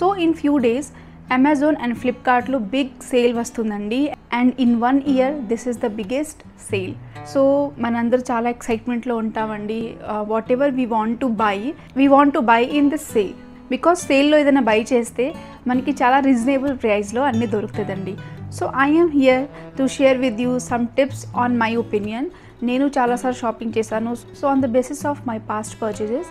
So in few days Amazon and ఫ్లిప్కార్ట్లో big sale వస్తుందండి. And in 1 year this is the biggest sale. So మనందరూ చాలా ఎక్సైట్మెంట్లో ఉంటామండి. What ever we want to buy in this sale, because సేల్లో ఏదైనా by చేస్తే మనకి చాలా రీజనబుల్ ప్రైస్లో అన్నీ దొరుకుతుందండి. So I'm here to share with you some tips on my opinion. నేను చాలాసార్లు షాపింగ్ చేశాను. So on the basis of my past purchases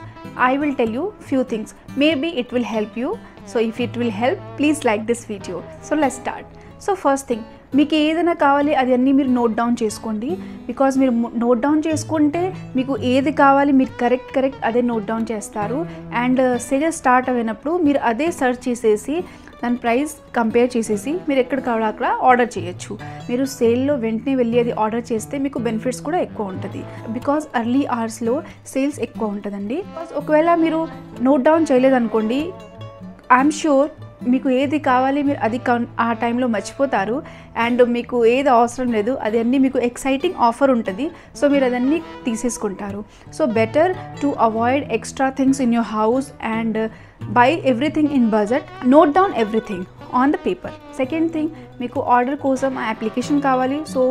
I will tell you few things, maybe it will help you. So if it will help please like this video. So let's start. So first thing, మీకు ఏదైనా కావాలి అది అన్నీ మీరు note down చేసుకోండి, because మీరు note down చేసుకుంటే మీకు ఏది కావాలి మీరు కరెక్ట్ అదే నోట్ డౌన్ చేస్తారు. అండ్ సేల్ స్టార్ట్ అయినప్పుడు మీరు అదే సెర్చ్ చేసేసి దాని ప్రైస్ కంపేర్ చేసేసి మీరు ఎక్కడ కావాలో అక్కడ ఆర్డర్ చేయొచ్చు. మీరు సేల్లో వెంటనే వెళ్ళి అది ఆర్డర్ చేస్తే మీకు బెనిఫిట్స్ కూడా ఎక్కువ ఉంటుంది, బికాజ్ అర్లీ అవర్స్లో సేల్స్ ఎక్కువ ఉంటుందండి. ఒకవేళ మీరు నోట్ డౌన్ చేయలేదనుకోండి, ఐఎమ్ ష్యూర్ మీకు ఏది కావాలి మీరు అది ఆ టైంలో మర్చిపోతారు. అండ్ మీకు ఏది అవసరం లేదు అది అన్నీ మీకు ఎక్సైటింగ్ ఆఫర్ ఉంటుంది, సో మీరు అదన్నీ తీసేసుకుంటారు. So better to avoid extra things in your house and buy everything in budget. Note down everything on the paper. Second thing, మీకు ఆర్డర్ కోసం ఆ అప్లికేషన్ కావాలి. సో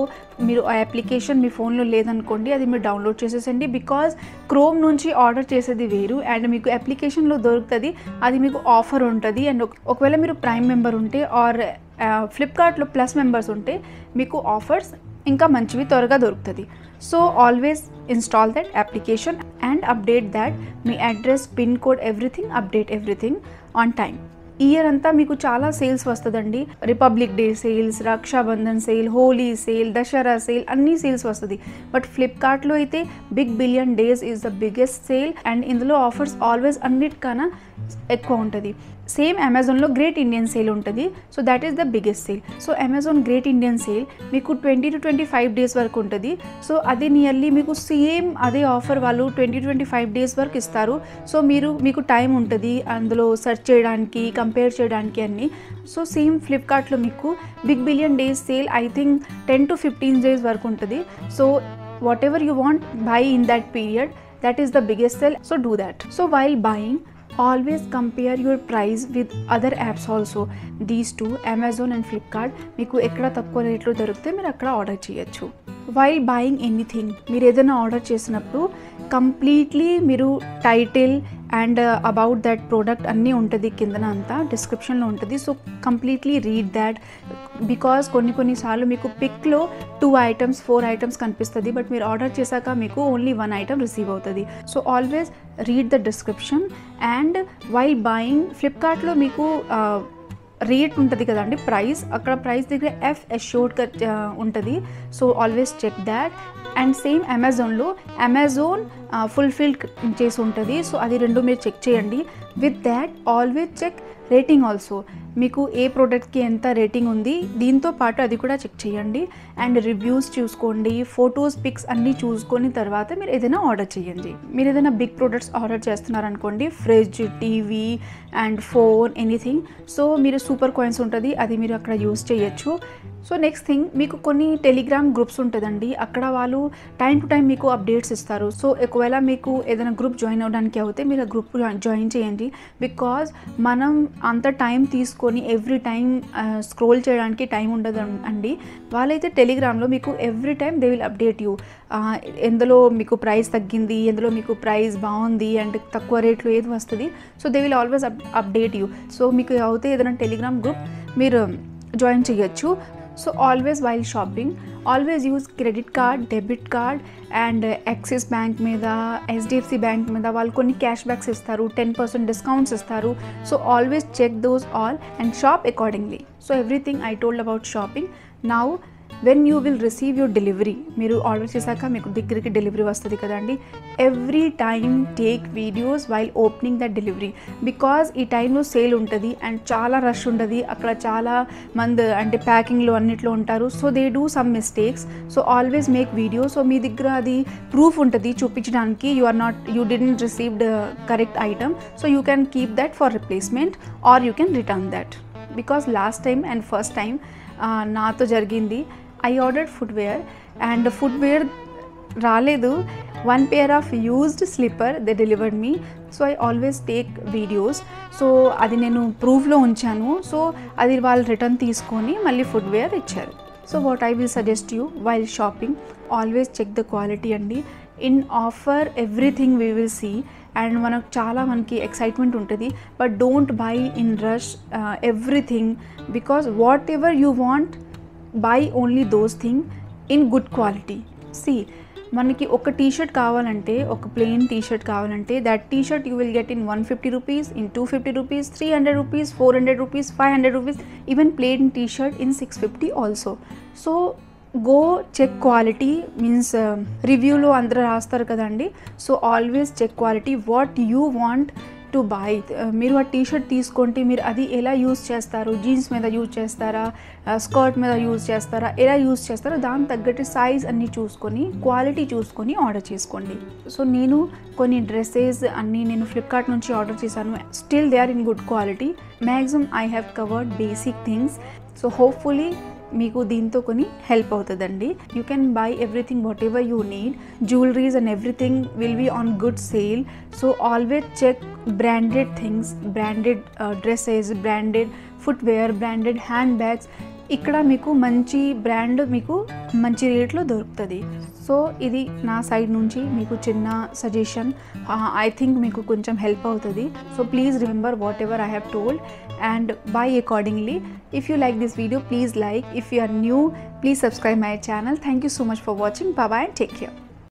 మీరు ఆ అప్లికేషన్ మీ ఫోన్లో లేదనుకోండి, అది మీరు డౌన్లోడ్ చేసేసండి, బికాజ్ క్రోమ్ నుంచి ఆర్డర్ చేసేది వేరు అండ్ మీకు అప్లికేషన్లో దొరుకుతుంది, అది మీకు ఆఫర్ ఉంటుంది. అండ్ ఒకవేళ మీరు ప్రైమ్ మెంబర్ ఉంటే ఆర్ ఫ్లిప్కార్ట్లో ప్లస్ మెంబర్స్ ఉంటే మీకు ఆఫర్స్ ఇంకా మంచివి త్వరగా దొరుకుతుంది. So always install that application and update that. మీ address, pin code, everything update everything on time. Year అంతా మీకు చాలా సేల్స్ వస్తుందండి. Republic day sales, Rakshabandhan sale, Holi sale, Dasara sale, అన్ని సేల్స్ వస్తుంది. బట్ ఫ్లిప్కార్ట్లో అయితే big billion days is the biggest sale and ఇందులో ఆఫర్స్ ఆల్వేస్ అన్నిటికన్నా ఎక్కువ ఉంటుంది. సేమ్ అమెజాన్లో గ్రేట్ ఇండియన్ సేల్ ఉంటుంది, so that is the biggest sale. So Amazon great Indian sale మీకు 20 to 25 days వరకు ఉంటుంది. సో అది నియర్లీ మీకు సేమ్ అదే ఆఫర్ వాళ్ళు 20 to 25 days వరకు ఇస్తారు. సో మీకు టైం ఉంటుంది అందులో సెర్చ్ చేయడానికి, కంపేర్ చేయడానికి అన్నీ. సో సేమ్ ఫ్లిప్కార్ట్లో మీకు big billion days sale I think 10 to 15 days వరకు ఉంటుంది. So whatever you want buy in that period, that is the biggest sale. So do that. So while buying always compare your price with other apps also. These two, Amazon and Flipkart, మీకు ఎక్కడ తక్కువ రేట్లో దొరికితే మీరు అక్కడ order చేయొచ్చు. While buying anything, మీరు ఏదైనా ఆర్డర్ చేసినప్పుడు కంప్లీట్లీ మీరు title and about that product అన్నీ ఉంటుంది, కిందన అంతా డిస్క్రిప్షన్లో ఉంటుంది. So completely read that, because కొన్నిసార్లు మీకు పిక్లో 2 items 4 items కనిపిస్తుంది, బట్ మీరు ఆర్డర్ చేశాక మీకు ఓన్లీ 1 item రిసీవ్ అవుతుంది. So always read the description. And while buying, ఫ్లిప్కార్ట్లో మీకు రేట్ ఉంటుంది కదండి, ప్రైస్, అక్కడ ప్రైస్ దగ్గర ఎఫ్ అష్యూర్డ్ ఉంటుంది. So always check that. And same అమెజాన్లో అమెజాన్ ఫుల్ఫిల్ చేసి ఉంటుంది, సో అది రెండు మీరు చెక్ చేయండి. With that always check rating also, మీకు ఏ ప్రోడక్ట్కి ఎంత రేటింగ్ ఉంది దీంతో పాటు అది కూడా చెక్ చేయండి. అండ్ రివ్యూస్ చూసుకోండి, ఫొటోస్, పిక్స్ అన్నీ చూసుకొని తర్వాత మీరు ఏదైనా ఆర్డర్ చేయండి. మీరు ఏదైనా బిగ్ ప్రోడక్ట్స్ ఆర్డర్ చేస్తున్నారనుకోండి, fridge, TV and phone, anything, so మీరు సూపర్ కాయిన్స్ ఉంటుంది, అది మీరు అక్కడ యూజ్ చేయొచ్చు. సో నెక్స్ట్ థింగ్, మీకు కొన్ని టెలిగ్రామ్ గ్రూప్స్ ఉంటుందండి, అక్కడ వాళ్ళు టైం టు టైం మీకు అప్డేట్స్ ఇస్తారు. సో ఒకవేళ మీకు ఏదైనా గ్రూప్ జాయిన్ అవ్వడానికి అయితే మీరు ఆ గ్రూప్ జాయిన్ చేయండి, బికాజ్ మనం అంత టైం తీసుకొని ఎవ్రీ టైం స్క్రోల్ చేయడానికి టైం ఉండదు అండి. వాళ్ళైతే టెలిగ్రామ్లో మీకు every time they will update you, ఎందులో మీకు ప్రైస్ తగ్గింది, ఎందులో మీకు ప్రైస్ బాగుంది అండ్ తక్కువ రేట్లో ఏది వస్తుంది, so they will always update you. So మీకు అయితే ఏదైనా టెలిగ్రామ్ గ్రూప్ మీరు జాయిన్ చేయొచ్చు. So always while shopping, always use credit card, debit card and Axis bank meda, SDFC bank meda vallu konni cashbacks istaru, 10% discounts istaru. So always check those all and shop accordingly. So everything I told about shopping. Now when you will receive your delivery, మీరు order చేశాక మీకు దగ్గరికి delivery వస్తుంది కదండి, every time take videos while opening the delivery, because ఈ టైంలో sale ఉంటుంది and చాలా రష్ ఉంటుంది, అక్కడ చాలా మంది అంటే ప్యాకింగ్లో అన్నిట్లో ఉంటారు. So they do some mistakes. So always make video, so మీ దగ్గర అది ప్రూఫ్ ఉంటుంది చూపించడానికి you didn't receive the correct item. So you can keep that for replacement or you can return that. Because last time and first time నాతో జరిగింది, I ordered footwear and footwear రాలేదు. one pair of used slipper they delivered me. So I always take videos. So adi nenu proof lo unchanu. So adi vaalu return teeskoni malli footwear icharu. So what I will suggest you while shopping, always check the quality andi. In offer everything we will see. And మనకు చాలా మనకి excitement ఉంటుంది, but don't buy in rush everything, because whatever you want buy only those thing in good quality. See మనకి ఒక T shirt కావాలంటే, ఒక plain T shirt కావాలంటే that T shirt you will get in 150 rupees, in 250 rupees, 300 rupees, 400 rupees, 500 rupees, even plain T shirt in 650 also. So go check quality, means రివ్యూలో అందరూ రాస్తారు కదండి. So always check quality, what you want to buy. మీరు ఆ T shirt తీసుకుంటే మీరు అది ఎలా యూజ్ చేస్తారు, జీన్స్ మీద యూజ్ చేస్తారా, స్కర్ట్ మీద యూజ్ చేస్తారా, ఎలా యూజ్ చేస్తారో దానికి తగ్గట్టు సైజ్ అన్నీ చూసుకొని క్వాలిటీ చూసుకొని ఆర్డర్ చేసుకోండి. సో నేను కొన్ని డ్రెస్సెస్ అన్నీ నేను ఫ్లిప్కార్ట్ నుంచి ఆర్డర్ చేశాను, still they are in good quality. Maximum I have covered basic things. So hopefully మీకు దీంతో కొన్ని హెల్ప్ అవుతుందండి. You can buy everything whatever you need. Jewelleries and everything will be on good sale. So always check branded things, branded dresses, branded footwear, branded hand bags. ఇక్కడ మీకు మంచి brand మీకు మంచి రేట్లో దొరుకుతుంది. సో ఇది నా సైడ్ నుంచి మీకు చిన్న సజెషన్. ఐ థింక్ మీకు కొంచెం హెల్ప్ అవుతుంది. So please remember whatever I have told and buy accordingly. If you like this video, please like. If you are new, please subscribe my channel. Thank you so much for watching. Bye bye and take care.